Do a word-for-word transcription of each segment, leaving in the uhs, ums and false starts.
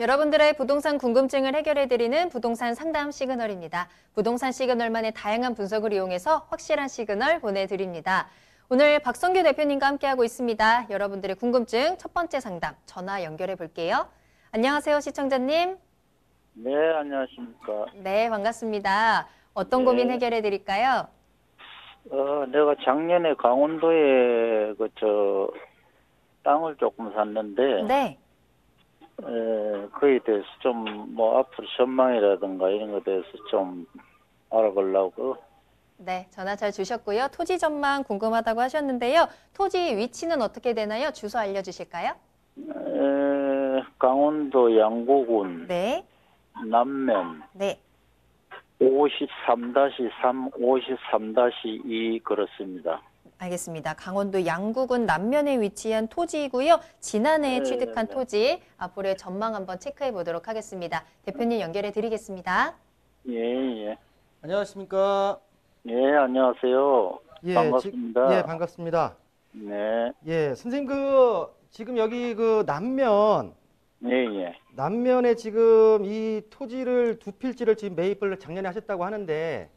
여러분들의 부동산 궁금증을 해결해드리는 부동산 상담 시그널입니다. 부동산 시그널만의 다양한 분석을 이용해서 확실한 시그널 보내드립니다. 오늘 박성규 대표님과 함께하고 있습니다. 여러분들의 궁금증 첫 번째 상담 전화 연결해 볼게요. 안녕하세요, 시청자님. 네, 안녕하십니까. 네, 반갑습니다. 어떤 네. 고민 해결해 드릴까요? 어, 내가 작년에 강원도에 그 저 땅을 조금 샀는데 네. 예, 그에 대해서 좀 뭐 앞으로 전망이라든가 이런 거에 대해서 좀 알아보려고. 네, 전화 잘 주셨고요. 토지 전망 궁금하다고 하셨는데요. 토지 위치는 어떻게 되나요? 주소 알려주실까요? 예, 강원도 양구군 네. 남면 네. 오십삼 다시 삼, 오십삼 다시 이 그렇습니다. 알겠습니다. 강원도 양구군 남면에 위치한 토지이고요. 지난해에 네, 취득한 네. 토지, 앞으로의 전망 한번 체크해 보도록 하겠습니다. 대표님 연결해 드리겠습니다. 예, 예. 안녕하십니까. 예, 안녕하세요. 예, 반갑습니다. 지, 예, 반갑습니다. 네. 예, 선생님 그 지금 여기 그 남면 예, 예. 남면에 지금 이 토지를 두 필지를 지금 매입을 작년에 하셨다고 하는데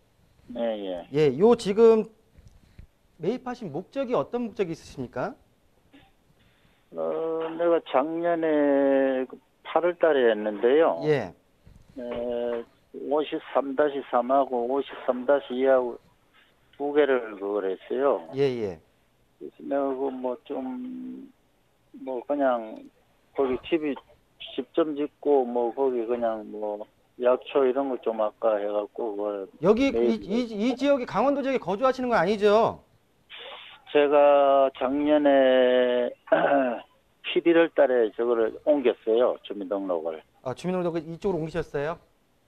예, 예. 예, 요 지금 매입하신 목적이 어떤 목적이 있으십니까? 어, 내가 작년에 팔월 달에 했는데요. 예. 에, 오십삼 다시 삼하고 오십삼 다시 이하고 두 개를 그걸 했어요. 예, 예. 그래서 내가 뭐 좀, 뭐 그냥 거기 집이 집 좀 짓고 뭐 거기 그냥 뭐 약초 이런 거 좀 아까 해갖고 그걸 여기 이, 이, 이 지역이 강원도 지역에 거주하시는 건 아니죠? 제가 작년에 십일월 달에 저거를 옮겼어요. 주민등록을. 아, 주민등록을 이쪽으로 옮기셨어요?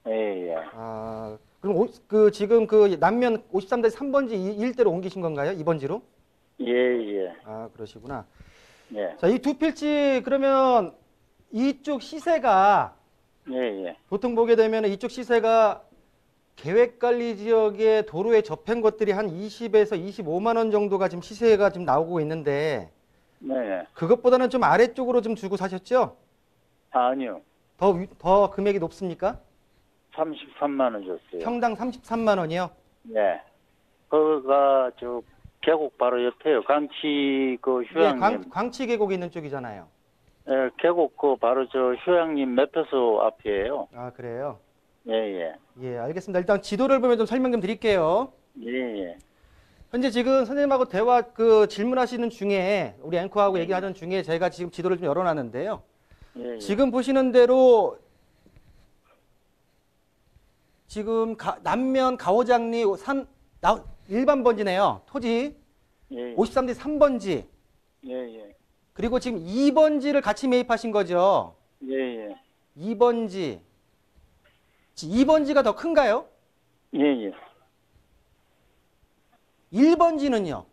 예, 예. 아, 그럼 오, 그 지금 그 남면 오십삼 다시 삼 번지 일대로 옮기신 건가요? 이 번지로? 예, 예. 아, 그러시구나. 예. 자, 이 두 필지 그러면 이쪽 시세가 예, 예. 보통 보게 되면 이쪽 시세가 계획관리지역의 도로에 접한 것들이 한 이십에서 이십오만 원 정도가 지금 시세가 지금 나오고 있는데 네. 그것보다는 좀 아래쪽으로 좀 주고 사셨죠? 아니요. 더, 더 금액이 높습니까? 삼십삼만 원 줬어요. 평당 삼십삼만 원이요? 네. 거기가 저 계곡 바로 옆에요. 광치 그 휴양림. 네, 광, 광치 계곡이 있는 쪽이잖아요. 네, 계곡 그 바로 저 휴양림 매표소 앞이에요. 아, 그래요? 예예. 예. 예, 알겠습니다. 일단 지도를 보면 좀 설명 좀 드릴게요. 예예. 현재 지금 선생님하고 대화 그 질문하시는 중에 우리 앵커하고 예. 얘기하는 중에 제가 지금 지도를 좀 열어놨는데요. 예예. 지금 보시는 대로 지금 가, 남면 가오장리 삼 나, 일반 번지네요. 토지 예예. 오십삼 대 삼 번지. 예예. 그리고 지금 이 번지를 같이 매입하신 거죠. 예예. 이 번지. 이 번지가 더 큰가요? 예, 예. 일 번지는요?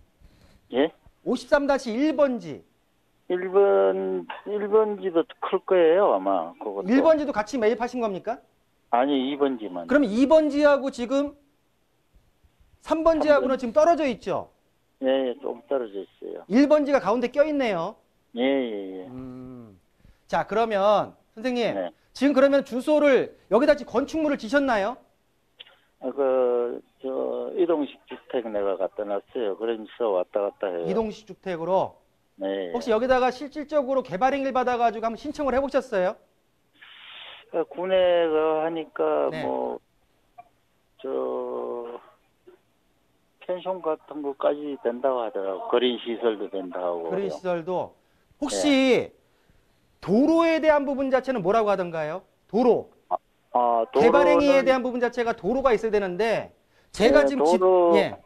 예? 오십삼 다시 일 번지. 일 번, 일 번지도 클 거예요, 아마. 그것도. 일 번지도 같이 매입하신 겁니까? 아니, 이 번지만. 그럼 이 번지하고 지금 삼 번지하고는 삼 번지. 지금 떨어져 있죠? 예, 예, 좀 떨어져 있어요. 일 번지가 가운데 껴있네요. 예, 예, 예. 음. 자, 그러면, 선생님. 네. 지금 그러면 주소를 여기다 지금 건축물을 지셨나요? 아, 그 저 이동식 주택 내가 갖다 놨어요. 그래서 왔다 갔다 해요. 이동식 주택으로? 네. 혹시 여기다가 실질적으로 개발행위를 받아가지고 한번 신청을 해보셨어요? 그 군에가 하니까 네. 뭐 저 펜션 같은 거까지 된다고 하더라고. 그린 시설도 된다고. 그린 시설도 혹시? 네. 도로에 대한 부분 자체는 뭐라고 하던가요? 도로. 아, 아, 도로는... 개발행위에 대한 부분 자체가 도로가 있어야 되는데 제가 네, 지금 도로... 지... 예.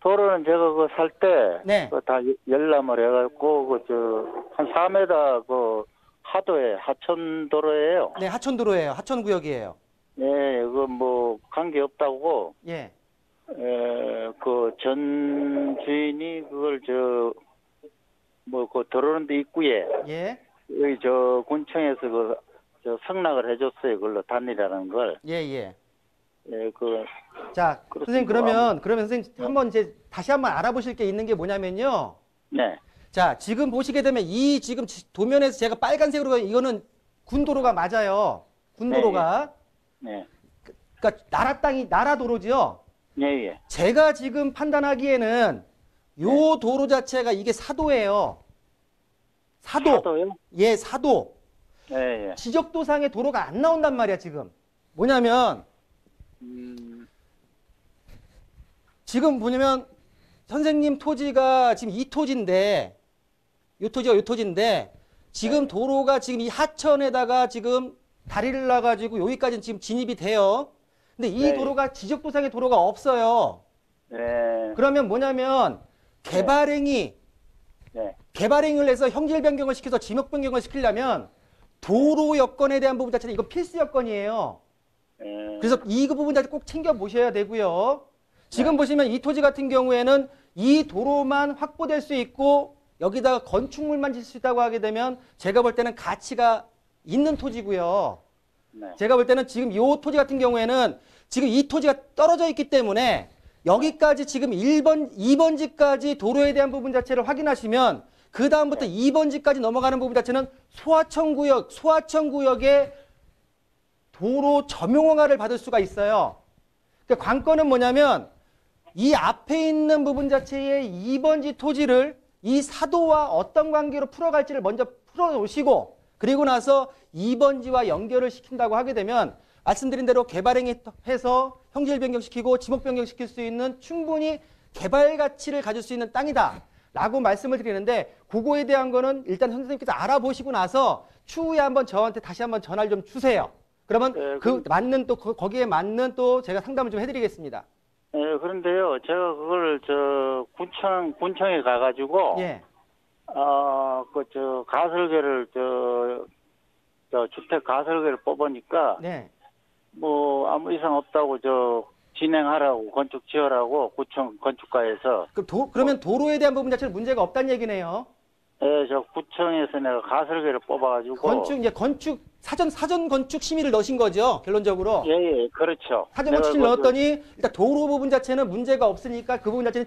도로는 제가 그 살 때 네. 그 다 열람을 해갖고 그 저 한 사 미터 그 하도에 하천도로예요. 네, 하천도로예요. 하천구역이에요. 네, 그 뭐 관계 없다고. 예. 에, 그 전 주인이 그걸 저 뭐 그 들어오는 데 입구에. 예. 여기 저 군청에서 그 저 승낙을 해줬어요. 그걸로 단일화라는 걸. 예예. 예. 예, 그. 자, 선생님 그러면 그러면 선생님 네. 한번 이제 다시 한번 알아보실 게 있는 게 뭐냐면요. 네. 자, 지금 보시게 되면 이 지금 도면에서 제가 빨간색으로 이거는 군도로가 맞아요. 군도로가. 네. 네. 그, 그러니까 나라 땅이 나라 도로지요. 네. 예. 제가 지금 판단하기에는 요 네. 도로 자체가 이게 사도예요. 사도. 사도요? 예, 사도. 예, 예. 지적도상의 도로가 안 나온단 말이야, 지금. 뭐냐면, 음... 지금 뭐냐면, 선생님 토지가 지금 이 토지인데, 요 토지가 요 토지인데, 지금 예. 도로가 지금 이 하천에다가 지금 다리를 놔가지고 여기까지는 지금 진입이 돼요. 근데 이 예. 도로가 지적도상의 도로가 없어요. 예. 그러면 뭐냐면, 개발행위, 예. 개발행위를 해서 형질 변경을 시켜서 지목 변경을 시키려면, 도로 여건에 대한 부분 자체는 이건 필수 여건이에요. 음. 그래서 이 부분 자체 꼭 챙겨 보셔야 되고요. 지금 네. 보시면 이 토지 같은 경우에는 이 도로만 확보될 수 있고 여기다가 건축물만 질 수 있다고 하게 되면 제가 볼 때는 가치가 있는 토지고요. 네. 제가 볼 때는 지금 이 토지 같은 경우에는 지금 이 토지가 떨어져 있기 때문에 여기까지 지금 일 번, 이 번지까지 도로에 대한 부분 자체를 확인하시면 그 다음부터 네. 이 번지까지 넘어가는 부분 자체는 소하천구역, 소하천구역의 도로 점용허가를 받을 수가 있어요. 그러니까 관건은 뭐냐면 이 앞에 있는 부분 자체의 이 번지 토지를 이 사도와 어떤 관계로 풀어갈지를 먼저 풀어놓으시고 그리고 나서 이 번지와 연결을 시킨다고 하게 되면 말씀드린 대로 개발행위해서 형질 변경시키고 지목 변경시킬 수 있는 충분히 개발 가치를 가질 수 있는 땅이다. 라고 말씀을 드리는데 그거에 대한 거는 일단 선생님께서 알아보시고 나서 추후에 한번 저한테 다시 한번 전화를 좀 주세요. 그러면 네, 그 맞는 또 거기에 맞는 또 제가 상담을 좀 해드리겠습니다. 예, 네, 그런데요, 제가 그걸 저 군청 군청에 가가지고 예, 어, 그 저 가설계를 저, 저 주택 가설계를 뽑으니까 네, 뭐 아무 이상 없다고 저 진행하라고 건축 지어라고 구청 건축가에서 그럼 도, 그러면 도로에 대한 부분 자체는 문제가 없다는 얘기네요. 네, 저 구청에서 내가 가설계를 뽑아가지고 건축 이제 건축 사전 사전 건축 심의를 넣으신 거죠 결론적으로. 예예 예, 그렇죠. 사전 건축 심의 넣었더니 일단 도로 부분 자체는 문제가 없으니까 그 부분 자체는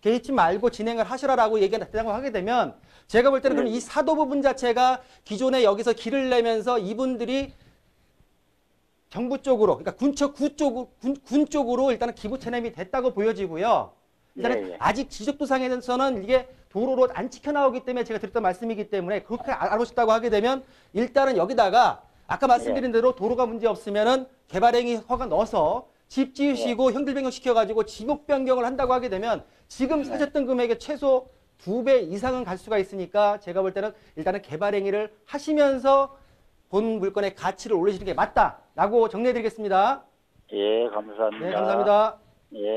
개의치 말고 진행을 하시라라고 얘기한다고 하게 되면 제가 볼 때는 네. 그럼 이 사도 부분 자체가 기존에 여기서 길을 내면서 이분들이 정부 쪽으로, 그러니까 군청 구 쪽, 군, 군 쪽으로 일단은 기부 체납이 됐다고 보여지고요. 일단은 예, 예. 아직 지적도상에서는 이게 도로로 안 지켜나오기 때문에 제가 드렸던 말씀이기 때문에 그렇게 알아보셨다고 하게 되면 일단은 여기다가 아까 말씀드린 예. 대로 도로가 문제 없으면은 개발행위 허가 넣어서 집 지으시고 예. 형질 변경 시켜가지고 지목 변경을 한다고 하게 되면 지금 사셨던 예. 금액의 최소 두 배 이상은 갈 수가 있으니까 제가 볼 때는 일단은 개발행위를 하시면서 본 물건의 가치를 올리시는 게 맞다라고 정리해드리겠습니다. 예, 감사합니다. 네, 감사합니다. 예.